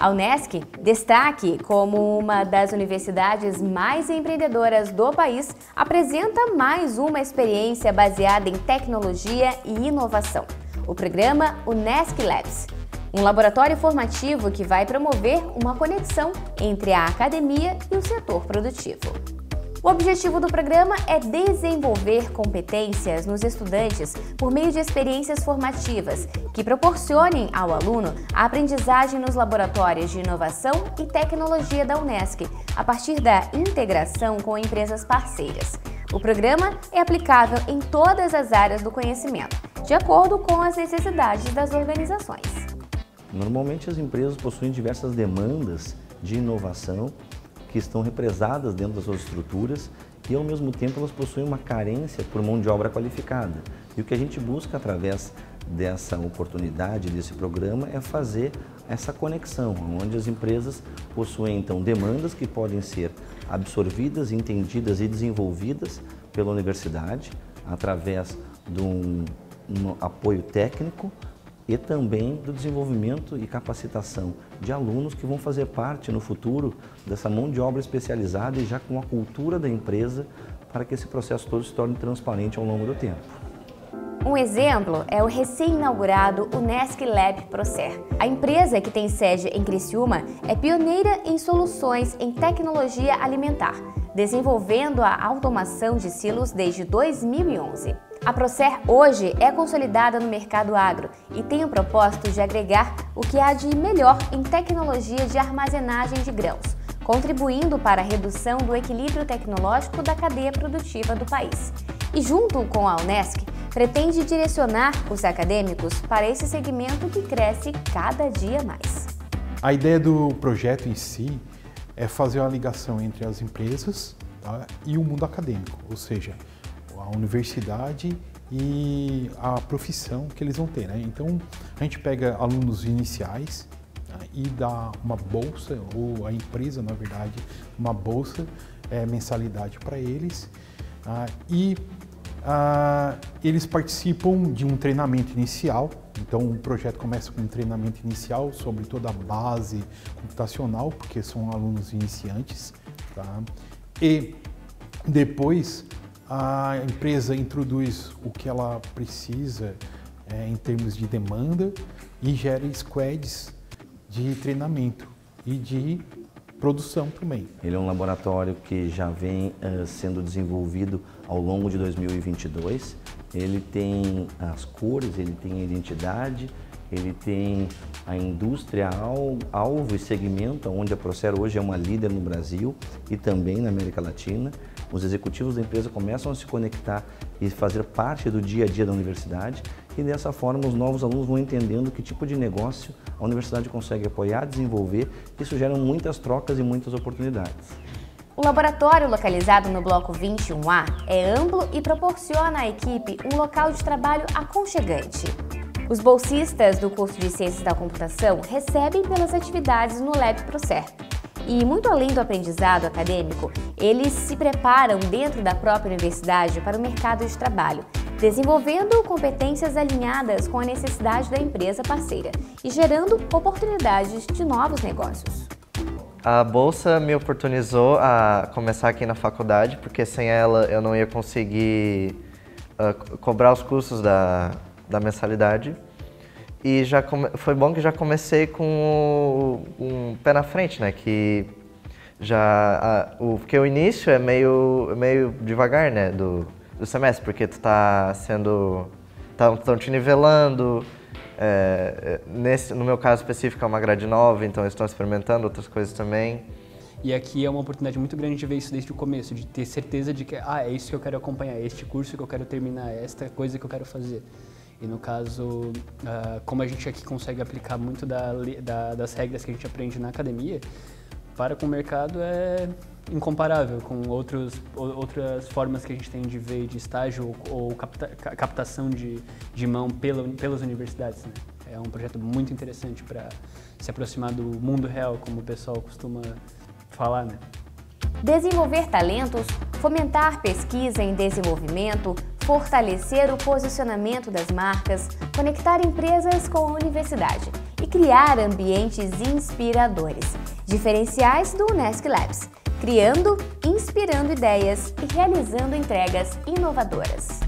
A Unesc destaque como uma das universidades mais empreendedoras do país, apresenta mais uma experiência baseada em tecnologia e inovação, o programa Unesc Labs, um laboratório formativo que vai promover uma conexão entre a academia e o setor produtivo. O objetivo do programa é desenvolver competências nos estudantes por meio de experiências formativas que proporcionem ao aluno a aprendizagem nos laboratórios de inovação e tecnologia da Unesc, a partir da integração com empresas parceiras. O programa é aplicável em todas as áreas do conhecimento, de acordo com as necessidades das organizações. Normalmente as empresas possuem diversas demandas de inovação que estão represadas dentro das suas estruturas e, ao mesmo tempo, elas possuem uma carência por mão de obra qualificada. E o que a gente busca através dessa oportunidade, desse programa, é fazer essa conexão, onde as empresas possuem, então, demandas que podem ser absorvidas, entendidas e desenvolvidas pela universidade através de um apoio técnico e também do desenvolvimento e capacitação de alunos que vão fazer parte no futuro dessa mão de obra especializada e já com a cultura da empresa para que esse processo todo se torne transparente ao longo do tempo. Um exemplo é o recém-inaugurado Unesc Lab Procer. A empresa, que tem sede em Criciúma, é pioneira em soluções em tecnologia alimentar, desenvolvendo a automação de silos desde 2011. A Procer hoje é consolidada no mercado agro e tem o propósito de agregar o que há de melhor em tecnologia de armazenagem de grãos, contribuindo para a redução do equilíbrio tecnológico da cadeia produtiva do país. E junto com a Unesc, pretende direcionar os acadêmicos para esse segmento que cresce cada dia mais. A ideia do projeto em si é fazer uma ligação entre as empresas, tá, e o mundo acadêmico, ou seja, a universidade e a profissão que eles vão ter, né? Então, a gente pega alunos iniciais, né, e dá uma bolsa, ou a empresa, na verdade, uma bolsa, mensalidade para eles. Eles participam de um treinamento inicial, então o projeto começa com um treinamento inicial sobre toda a base computacional, porque são alunos iniciantes, tá? E depois a empresa introduz o que ela precisa em termos de demanda e gera squads de treinamento e de produção também. Ele é um laboratório que já vem sendo desenvolvido ao longo de 2022. Ele tem as cores, ele tem a identidade, ele tem a indústria alvo e segmento, onde a Procer hoje é uma líder no Brasil e também na América Latina. Os executivos da empresa começam a se conectar e fazer parte do dia a dia da universidade e, dessa forma, os novos alunos vão entendendo que tipo de negócio a universidade consegue apoiar, desenvolver, e isso gera muitas trocas e muitas oportunidades. O laboratório, localizado no Bloco 21A, é amplo e proporciona à equipe um local de trabalho aconchegante. Os bolsistas do curso de Ciências da Computação recebem pelas atividades no Lab Procer. E, muito além do aprendizado acadêmico, eles se preparam dentro da própria universidade para o mercado de trabalho, desenvolvendo competências alinhadas com a necessidade da empresa parceira e gerando oportunidades de novos negócios. A bolsa me oportunizou a começar aqui na faculdade, porque sem ela eu não ia conseguir cobrar os custos da mensalidade. E já foi bom que já comecei com um pé na frente, né? Que já porque o início é meio devagar, né? Do semestre, porque tu tá sendo, estão te nivelando. No meu caso específico é uma grade nova, então eles estão experimentando outras coisas também. E aqui é uma oportunidade muito grande de ver isso desde o começo, de ter certeza de que é isso que eu quero acompanhar, este curso que eu quero terminar, esta coisa que eu quero fazer. E no caso, como a gente aqui consegue aplicar muito das regras que a gente aprende na academia, para com o mercado é incomparável com outras formas que a gente tem de ver de estágio ou captação de mão pelas universidades, né? É um projeto muito interessante para se aproximar do mundo real, como o pessoal costuma falar, né? Desenvolver talentos, fomentar pesquisa em desenvolvimento, fortalecer o posicionamento das marcas, conectar empresas com a universidade e criar ambientes inspiradores. Diferenciais do Unesc Labs, criando, inspirando ideias e realizando entregas inovadoras.